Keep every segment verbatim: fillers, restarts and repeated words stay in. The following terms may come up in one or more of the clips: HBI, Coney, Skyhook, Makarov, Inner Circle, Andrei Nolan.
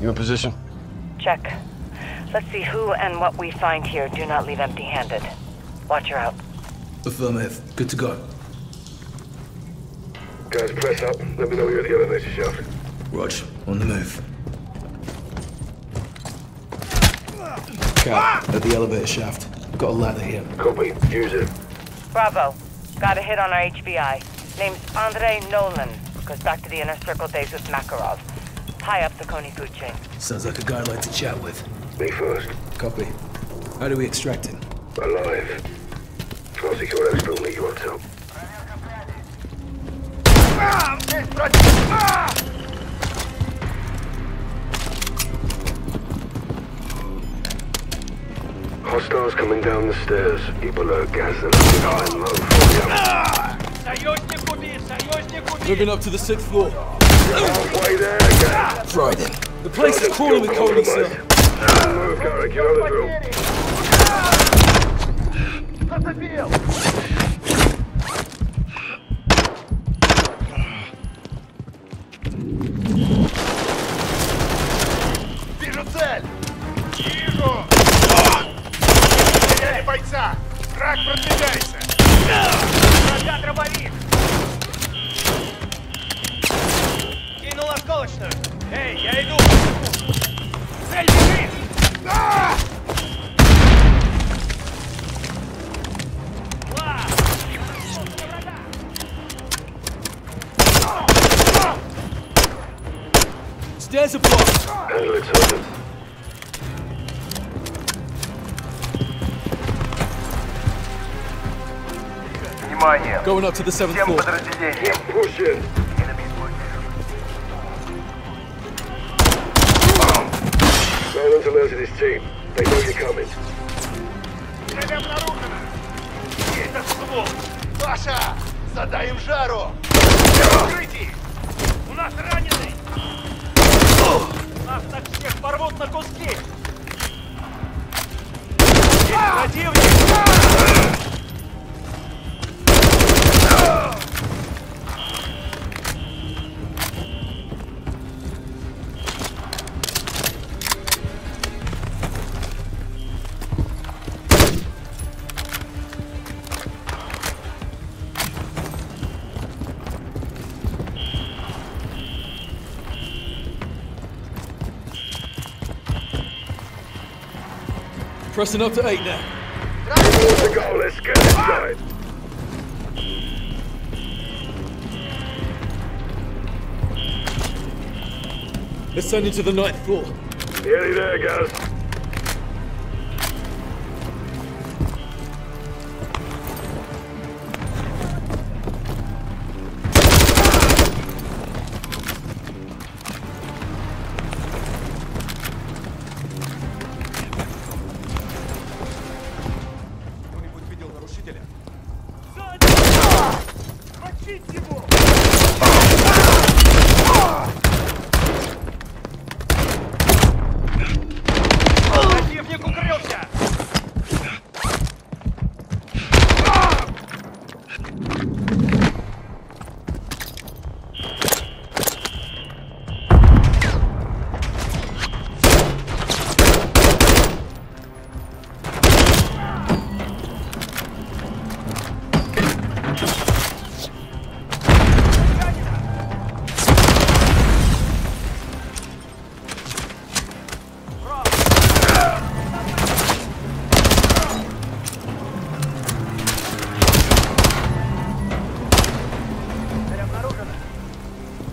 You in position? Check. Let's see who and what we find here. Do not leave empty-handed. Watch her out. Affirmative. Good to go. Guys, press up. Let me know you're at the elevator shaft. Roger. On the move. Okay. Ah! At the elevator shaft. Got a ladder here. Copy. Use it. Bravo. Got a hit on our H B I. Name's Andrei Nolan. Goes back to the Inner Circle days with Makarov. High up the Coney food chain. Sounds like a guy I'd like to chat with. Me first. Copy. How do we extract him? Alive. I'll secure that building you want to. Ah! Hostiles coming down the stairs. Keep alert, gas them. I'm low for them. Moving up to the sixth floor. Halfway there, gas. Right then. The place is crawling with Coney, sir. Move, Garrick. You know the drill. Cut the deal. Бойца! Враг продвигается! Врага дробовик! Кинул осколочную! Эй, я иду! Цель бежит! Stairs are blocked! Going up to the seventh floor. Keep pushing. Nolan's alerted his team. They know you're coming. Паша, задай им жару. Прикрытие. У нас раненый. Нас так всех порвут на куски. Противник. Pressing up to eight now. Towards the goal, let's get inside. Ah! Ascending to the ninth floor. Nearly there, guys.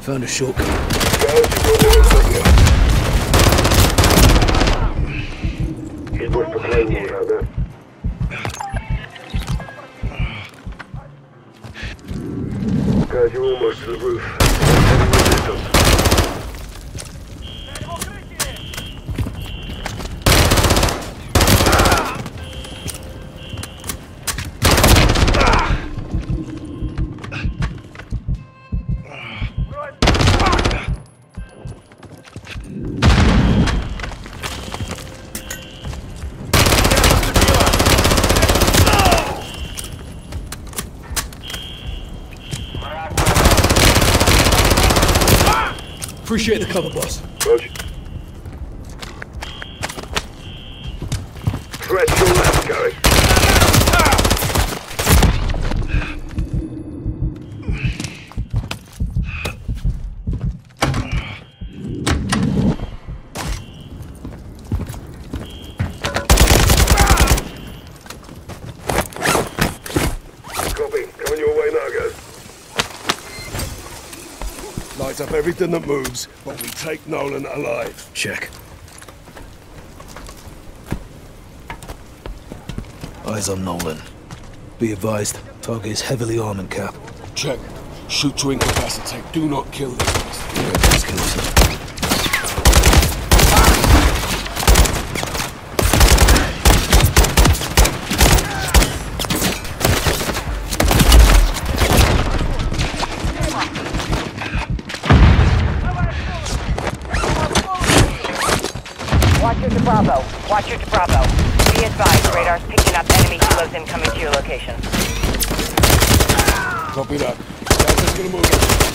Found a shortcut. He's worth the plane here, out there. Guys, you're almost to the roof. Appreciate the cover, boss. Roger. Lights up everything that moves, but we take Nolan alive. Check. Eyes on Nolan. Be advised, target is heavily armed and capped. Check. Shoot to incapacitate. Do not kill this bastard. Yeah, let's kill him. Watch your to Bravo. Watch your to Bravo. Be advised, radar's picking up enemy helos incoming to your location. Copy that. That's just gonna move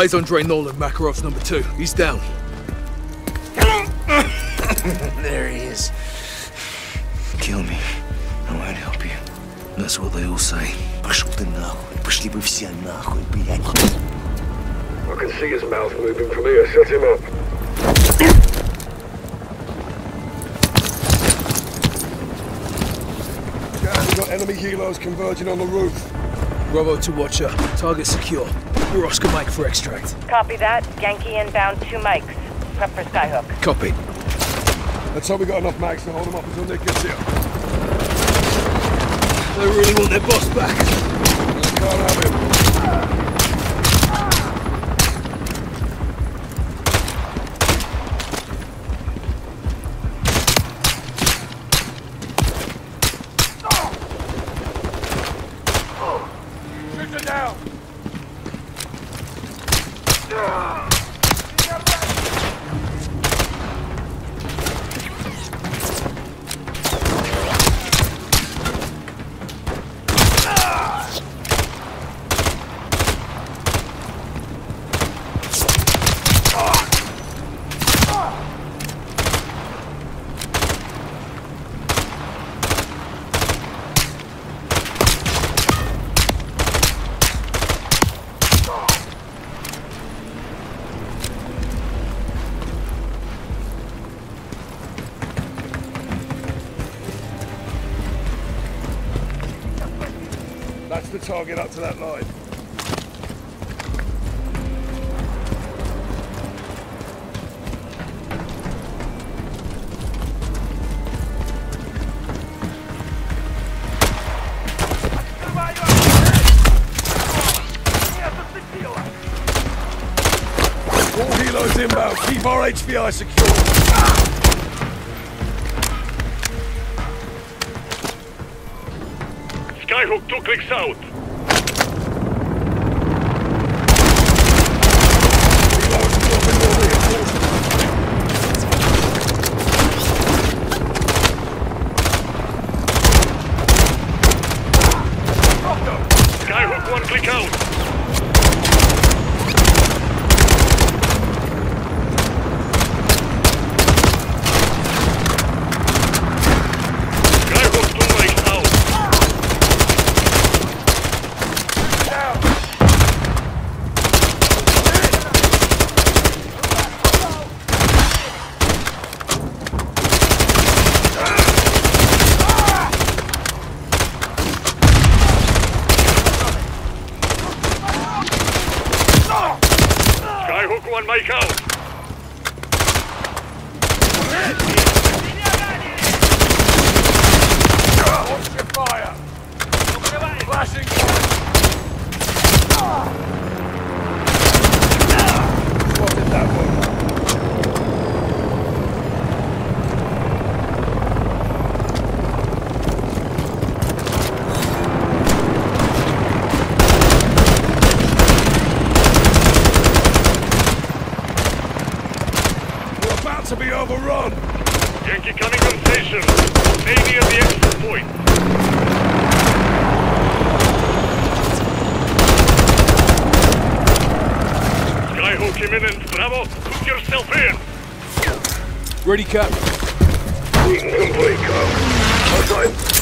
Eyes on Andrei Nolan, Makarov's number two. He's down. There he is. Kill me. No, I'd help you. That's what they all say. Пошел ты нахуй. Пошли бы все нахуй, блядь. I can see his mouth moving from here. Set him up. Guys, we've got enemy helos converging on the roof. Bravo to Watcher. Target secure. We're Oscar Mike for extract. Copy that. Yankee inbound two mics. Prep for Skyhook. Copy. Let's hope we got enough mics to hold them up until Nick gets here. They really want their boss back. They can't have him. That's the target up to that line. All helos inbound. Keep our H B I secure. Skyhook, two clicks out. Skyhook, one click out. to be overrun. Yankee coming on station. Stay near the exit point. Skyhook imminent, Bravo, hook yourself in! Ready, Cap. Complete, Cap. Outside.